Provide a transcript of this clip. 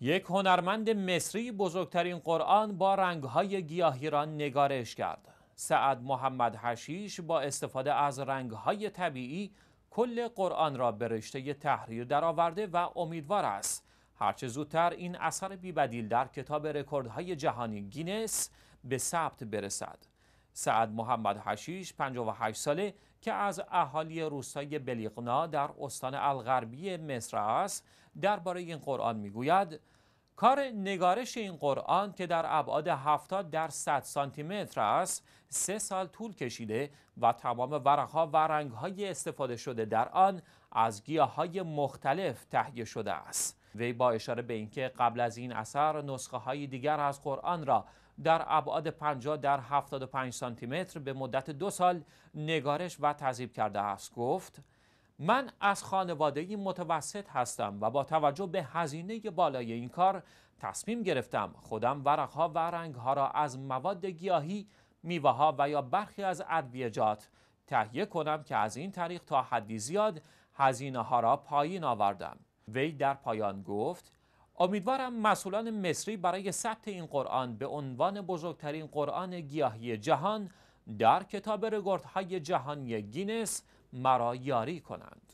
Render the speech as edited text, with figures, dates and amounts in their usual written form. یک هنرمند مصری بزرگترین قرآن با رنگ‌های گیاهیران نگارش کرد. سعد محمد حشیش با استفاده از رنگ‌های طبیعی کل قرآن را به رشته تحریر درآورده و امیدوار است هرچه زودتر این اثر بی‌بدیل در کتاب رکوردهای جهانی گینس به ثبت برسد. سعد محمد حشیش 58 ساله که از اهالی روستای بلیقنا در استان الغربی مصر است، درباره این قرآن میگوید: کار نگارش این قرآن که در ابعاد 70 در 100 سانتی متر است، 3 سال طول کشیده و تمام ورق‌ها و رنگ‌های استفاده شده در آن از گیاه‌های مختلف تهیه شده است. وی با اشاره به اینکه قبل از این اثر نسخه‌های دیگر از قرآن را در ابعاد 50 در 75 سانتی متر به مدت 2 سال نگارش و تذیب کرده است، گفت: من از خانواده‌ای متوسط هستم و با توجه به هزینه بالای این کار تصمیم گرفتم خودم ورق‌ها و رنگ‌ها را از مواد گیاهی، میوه‌ها و یا برخی از ادویه‌جات تهیه کنم که از این طریق تا حدی زیاد هزینه‌ها را پایین آوردم. وی در پایان گفت: امیدوارم مسئولان مصری برای ثبت این قرآن به عنوان بزرگترین قرآن گیاهی جهان در کتاب رکوردهای جهانی گینس مرا یاری کنند.